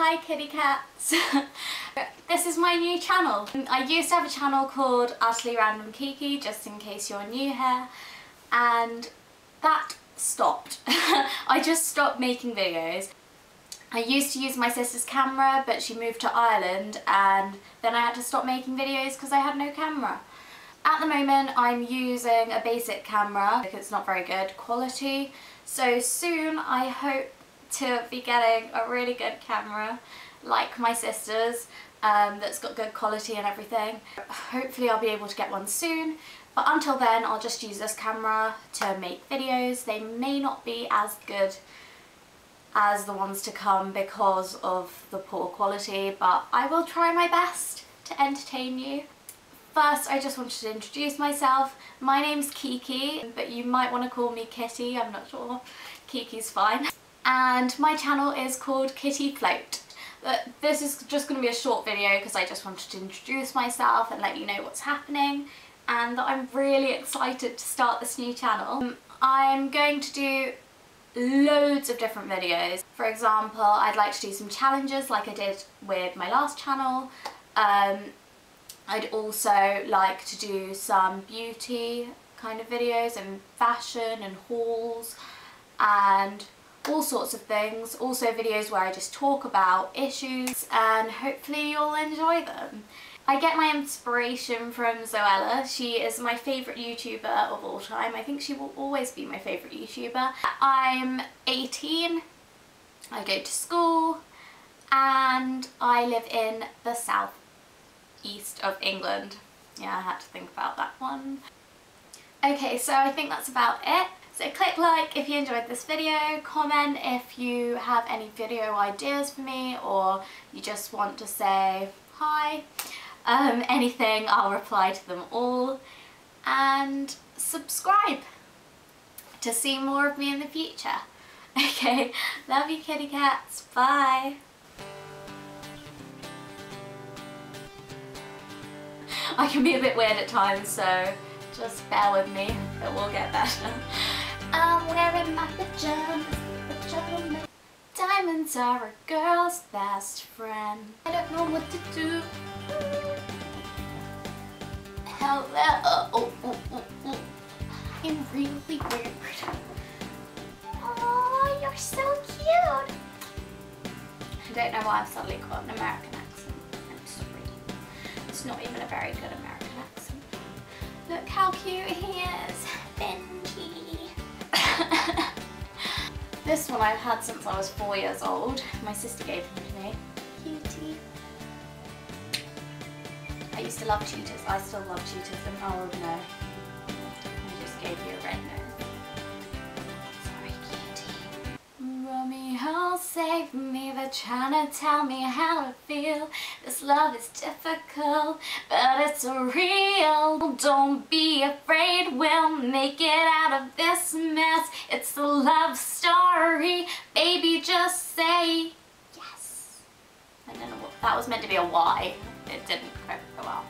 Hi kitty cats! This is my new channel. I used to have a channel called Utterly Random Kiki, just in case you're new here, and that stopped. I just stopped making videos. I used to use my sister's camera, but she moved to Ireland and then I had to stop making videos because I had no camera. At the moment I'm using a basic camera because it's not very good quality, so soon I hope to be getting a really good camera like my sister's that's got good quality and everything. Hopefully I'll be able to get one soon, but until then I'll just use this camera to make videos. They may not be as good as the ones to come because of the poor quality, but I will try my best to entertain you. First, I just wanted to introduce myself. My name's Kiki, but you might want to call me Kitty, I'm not sure. Kiki's fine. And my channel is called Kitty Float. But this is just going to be a short video because I just wanted to introduce myself and let you know what's happening and that I'm really excited to start this new channel. I'm going to do loads of different videos. For example, I'd like to do some challenges like I did with my last channel. I'd also like to do some beauty kind of videos and fashion and hauls and all sorts of things. Also videos where I just talk about issues, and hopefully you'll enjoy them. I get my inspiration from Zoella. She is my favourite YouTuber of all time. I think she will always be my favourite YouTuber. I'm 18, I go to school, and I live in the south east of England. Yeah, I had to think about that one. Okay, so I think that's about it. So click like if you enjoyed this video, comment if you have any video ideas for me or you just want to say hi, anything, I'll reply to them all, and subscribe to see more of me in the future. Okay, love you kitty cats, bye! I can be a bit weird at times, so just bear with me, it will get better. I'm wearing my pajamas. Diamonds are a girl's best friend. I don't know what to do. Hello. Oh, oh, oh, oh. I'm really weird. Oh, you're so cute. I don't know why I've suddenly got an American accent. I'm sorry. It's not even a very good American accent. Look how cute he is. Benji. This one I've had since I was 4 years old. My sister gave him to me. Cutie. I used to love cheetahs. I still love cheetahs. And how old now? I just gave you a red nose. Sorry, cutie. Romy, oh, save me. They're trying to tell me how to feel. This love is difficult, but it's real. Don't be afraid. We'll make it out of this mess. It's a love story. Baby, just say yes. I don't know what that was meant to be a Y. It didn't go well.